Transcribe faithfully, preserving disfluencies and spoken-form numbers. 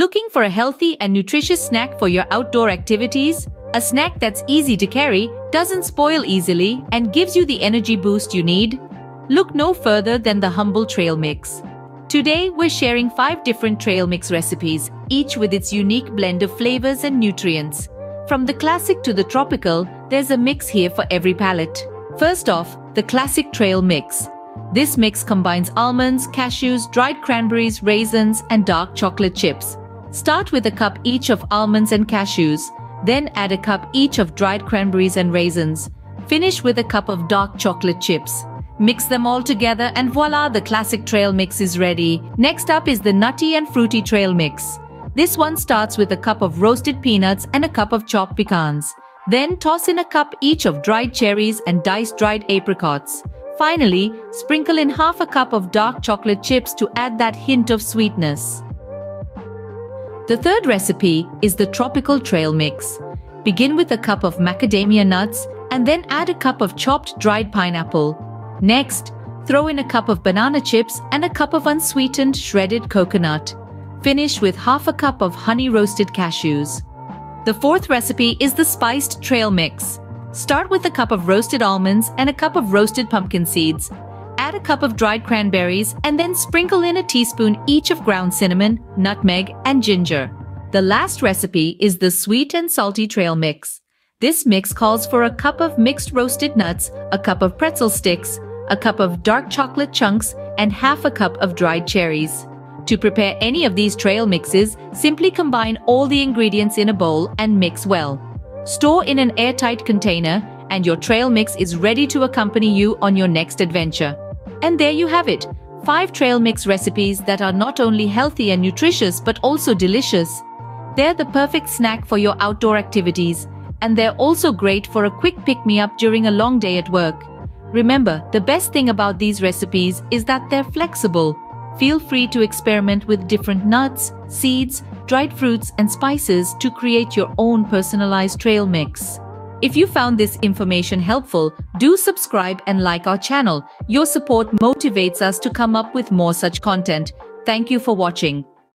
Looking for a healthy and nutritious snack for your outdoor activities? A snack that's easy to carry, doesn't spoil easily, and gives you the energy boost you need? Look no further than the humble trail mix. Today, we're sharing five different trail mix recipes, each with its unique blend of flavors and nutrients. From the classic to the tropical, there's a mix here for every palate. First off, the classic trail mix. This mix combines almonds, cashews, dried cranberries, raisins, and dark chocolate chips. Start with a cup each of almonds and cashews, then add a cup each of dried cranberries and raisins. Finish with a cup of dark chocolate chips. Mix them all together and voila, the classic trail mix is ready. Next up is the nutty and fruity trail mix. This one starts with a cup of roasted peanuts and a cup of chopped pecans. Then toss in a cup each of dried cherries and diced dried apricots. Finally, sprinkle in half a cup of dark chocolate chips to add that hint of sweetness. The third recipe is the tropical trail mix. Begin with a cup of macadamia nuts and then add a cup of chopped dried pineapple. Next, throw in a cup of banana chips and a cup of unsweetened shredded coconut. Finish with half a cup of honey roasted cashews. The fourth recipe is the spiced trail mix. Start with a cup of roasted almonds and a cup of roasted pumpkin seeds. Add a cup of dried cranberries and then sprinkle in a teaspoon each of ground cinnamon, nutmeg, and ginger. The last recipe is the sweet and salty trail mix. This mix calls for a cup of mixed roasted nuts, a cup of pretzel sticks, a cup of dark chocolate chunks, and half a cup of dried cherries. To prepare any of these trail mixes, simply combine all the ingredients in a bowl and mix well. Store in an airtight container, and your trail mix is ready to accompany you on your next adventure. And there you have it, five trail mix recipes that are not only healthy and nutritious but also delicious. They're the perfect snack for your outdoor activities, and they're also great for a quick pick-me-up during a long day at work. Remember, the best thing about these recipes is that they're flexible. Feel free to experiment with different nuts, seeds, dried fruits, and spices to create your own personalized trail mix. If you found this information helpful, do subscribe and like our channel. Your support motivates us to come up with more such content. Thank you for watching.